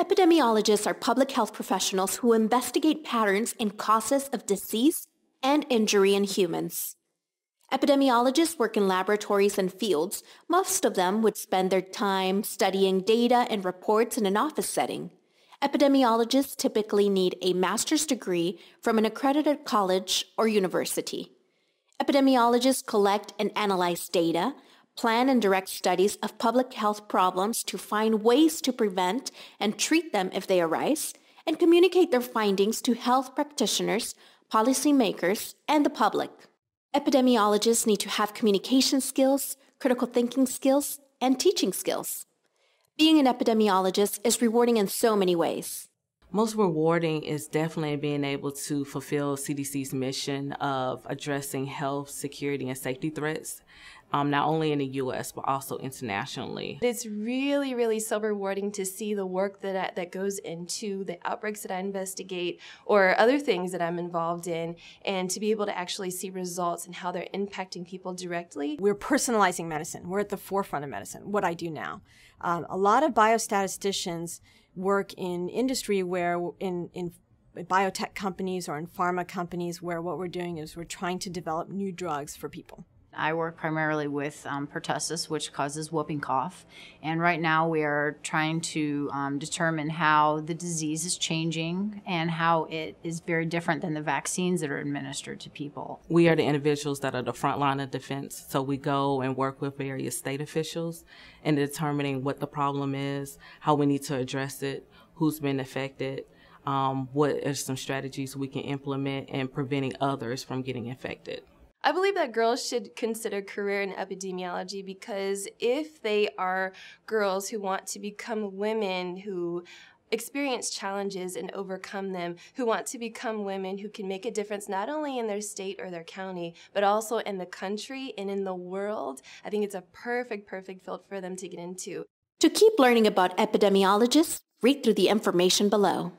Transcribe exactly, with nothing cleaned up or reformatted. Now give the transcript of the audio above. Epidemiologists are public health professionals who investigate patterns and causes of disease and injury in humans. Epidemiologists work in laboratories and fields. Most of them would spend their time studying data and reports in an office setting. Epidemiologists typically need a master's degree from an accredited college or university. Epidemiologists collect and analyze data, plan and direct studies of public health problems to find ways to prevent and treat them if they arise, and communicate their findings to health practitioners, policymakers, and the public. Epidemiologists need to have communication skills, critical thinking skills, and teaching skills. Being an epidemiologist is rewarding in so many ways. Most rewarding is definitely being able to fulfill C D C's mission of addressing health, security, and safety threats, um, not only in the U S, but also internationally. It's really, really so rewarding to see the work that, I, that goes into the outbreaks that I investigate or other things that I'm involved in, and to be able to actually see results and how they're impacting people directly. We're personalizing medicine. We're at the forefront of medicine, what I do now. Um, a lot of biostatisticians work in industry where in, in biotech companies or in pharma companies where what we're doing is we're trying to develop new drugs for people. I work primarily with um, pertussis, which causes whooping cough, and right now we are trying to um, determine how the disease is changing and how it is very different than the vaccines that are administered to people. We are the individuals that are the front line of defense, so we go and work with various state officials in determining what the problem is, how we need to address it, who's been affected, um, what are some strategies we can implement in preventing others from getting infected. I believe that girls should consider a career in epidemiology, because if they are girls who want to become women who experience challenges and overcome them, who want to become women who can make a difference not only in their state or their county, but also in the country and in the world, I think it's a perfect, perfect field for them to get into. To keep learning about epidemiologists, read through the information below.